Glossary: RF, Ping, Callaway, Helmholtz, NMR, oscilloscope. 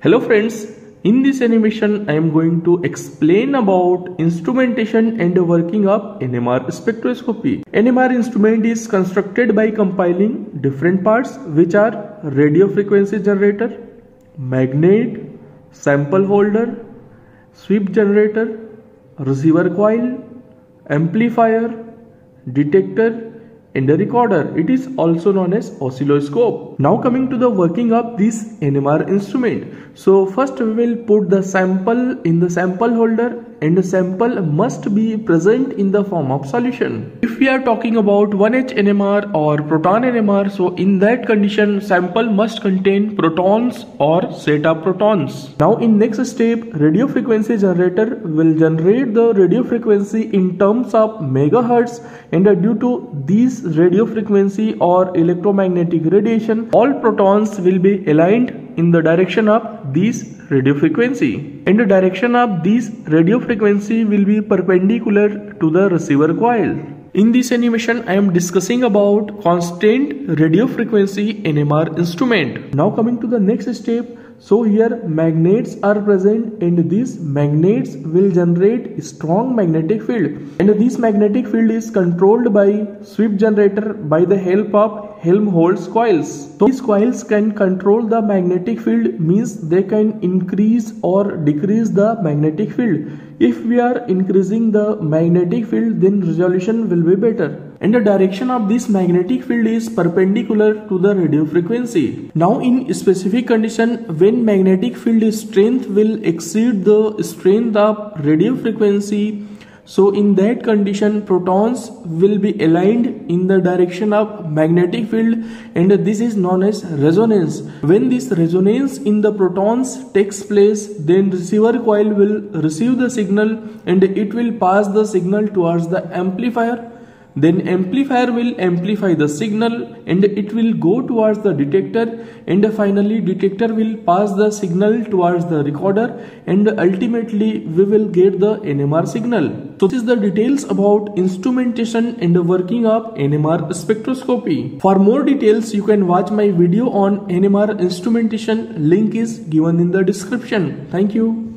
Hello friends, in this animation I am going to explain about instrumentation and the working of NMR spectroscopy. NMR instrument is constructed by compiling different parts which are radio frequency generator, magnet, sample holder, sweep generator, receiver coil, amplifier, detector and a recorder. It is also known as oscilloscope. Now coming to the working of this NMR instrument. So first we will put the sample in the sample holder and the sample must be present in the form of solution. If we are talking about 1H NMR or proton NMR, so in that condition sample must contain protons or set of protons. Now in next step, radio frequency generator will generate the radio frequency in terms of megahertz, and due to these radio frequency or electromagnetic radiation, all protons will be aligned in the direction of this radio frequency, and the direction of this radio frequency will be perpendicular to the receiver coil. In this animation I am discussing about constant radio frequency NMR instrument. Now coming to the next step, so here magnets are present and these magnets will generate strong magnetic field, and this magnetic field is controlled by sweep generator by the help of Helmholtz coils. So these coils can control the magnetic field, means they can increase or decrease the magnetic field. If we are increasing the magnetic field, then resolution will be better. And the direction of this magnetic field is perpendicular to the radio frequency. Now in specific condition, when magnetic field strength will exceed the strength of radio frequency, so in that condition protons will be aligned in the direction of magnetic field, and this is known as resonance. When this resonance in the protons takes place, then receiver coil will receive the signal and it will pass the signal towards the amplifier. Then amplifier will amplify the signal and it will go towards the detector, and finally detector will pass the signal towards the recorder, and ultimately we will get the NMR signal. So this is the details about instrumentation and the working of NMR spectroscopy. For more details you can watch my video on NMR instrumentation. Link is given in the description. Thank you.